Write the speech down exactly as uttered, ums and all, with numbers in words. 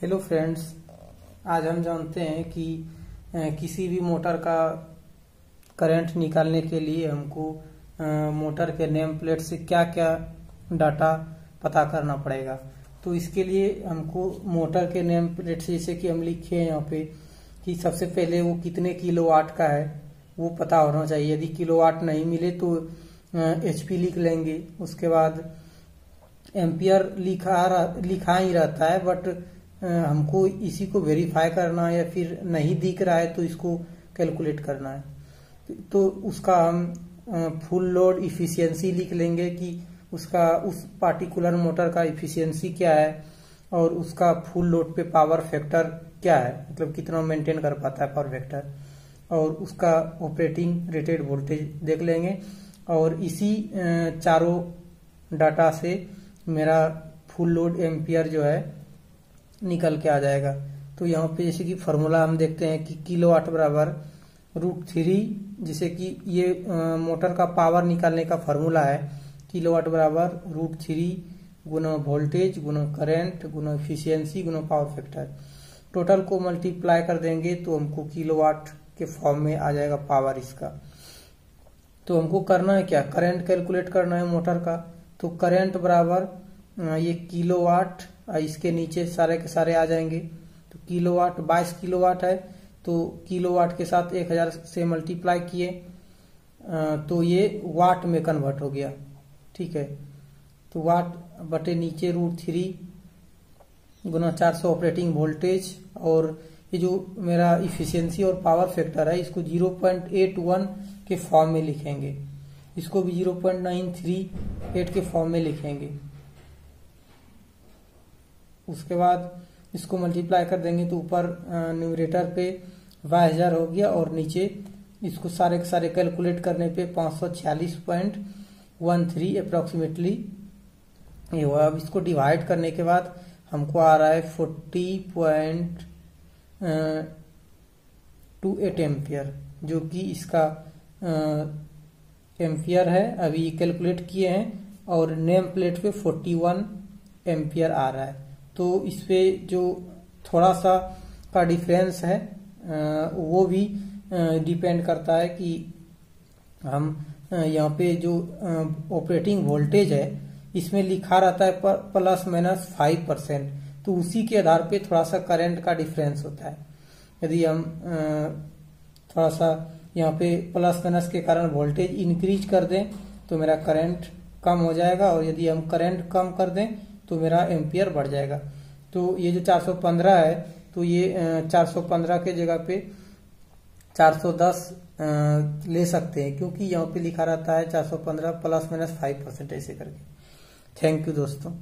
Hello friends, आज हम जानते हैं कि किसी भी मोटर का करंट निकालने के लिए हमको मोटर के नेम प्लेट से क्या क्या डाटा पता करना पड़ेगा। तो इसके लिए हमको मोटर के नेम प्लेट से, जैसे कि हम लिखे हैं यहाँ पे, कि सबसे पहले वो कितने किलोवाट का है वो पता होना चाहिए। यदि किलोवाट नहीं मिले तो एचपी लिख लेंगे। उसके बाद एम्पियर लिखा लिखा ही रहता है, बट हमको इसी को वेरीफाई करना है, या फिर नहीं दिख रहा है तो इसको कैलकुलेट करना है। तो उसका हम फुल लोड इफिशियंसी लिख लेंगे कि उसका उस पार्टिकुलर मोटर का इफिशियंसी क्या है और उसका फुल लोड पे पावर फैक्टर क्या है, मतलब कितना मेंटेन कर पाता है पावर फैक्टर, और उसका ऑपरेटिंग रेटेड वोल्टेज देख लेंगे। और इसी चारों डाटा से मेरा फुल लोड एम्पियर जो है निकल के आ जाएगा। तो यहाँ पे जैसे कि फार्मूला हम देखते हैं कि किलोवाट बराबर रूट थ्री, जैसे कि ये आ, मोटर का पावर निकालने का फार्मूला है। किलोवाट बराबर रूट थ्री गुना वोल्टेज गुना करेंट गुना एफिशिएंसी गुना पावर फैक्टर, टोटल को मल्टीप्लाई कर देंगे तो हमको किलोवाट के फॉर्म में आ जाएगा पावर इसका। तो हमको करना है क्या, करेंट कैलकुलेट करना है मोटर का। तो करेंट बराबर ये किलोवाट, इसके नीचे सारे के सारे आ जाएंगे। तो किलोवाट बाईस किलोवाट है, तो किलोवाट के साथ एक हजार से मल्टीप्लाई किए तो ये वाट में कन्वर्ट हो गया। ठीक है, तो वाट बटे नीचे रूट थ्री गुना चार सौ ऑपरेटिंग वोल्टेज, और ये जो मेरा इफिशियंसी और पावर फैक्टर है इसको जीरो पॉइंट एट वन के फॉर्म में लिखेंगे। इसको भी zero point nine three eight के फॉर्म में लिखेंगे। उसके बाद इसको मल्टीप्लाई कर देंगे तो ऊपर न्यूमरेटर पे बाईस हजार हो गया, और नीचे इसको सारे के सारे कैलकुलेट करने पे पाँच सौ छियालीस पॉइंट वन थ्री अप्रॉक्सीमेटली ये हुआ। अब इसको डिवाइड करने के बाद हमको आ रहा है forty point two eight ampere, जो कि इसका एम्पियर है। अभी कैलकुलेट किए हैं और नेम प्लेट पे फोर्टी वन एम्पियर आ रहा है। तो इस पे जो थोड़ा सा का डिफरेंस है वो भी डिपेंड करता है कि हम यहाँ पे जो ऑपरेटिंग वोल्टेज है इसमें लिखा रहता है प्लस माइनस फाइव परसेंट, तो उसी के आधार पे थोड़ा सा करंट का डिफरेंस होता है। यदि हम थोड़ा सा यहाँ पे प्लस माइनस के कारण वोल्टेज इंक्रीज कर दें तो मेरा करंट कम हो जाएगा, और यदि हम करंट कम कर दें तो मेरा एम्पियर बढ़ जाएगा। तो ये जो चार सौ पंद्रह है, तो ये चार सौ पंद्रह के जगह पे चार सौ दस ले सकते हैं, क्योंकि यहाँ पे लिखा रहता है चार सौ पंद्रह प्लस माइनस फाइव परसेंट ऐसे करके। थैंक यू दोस्तों।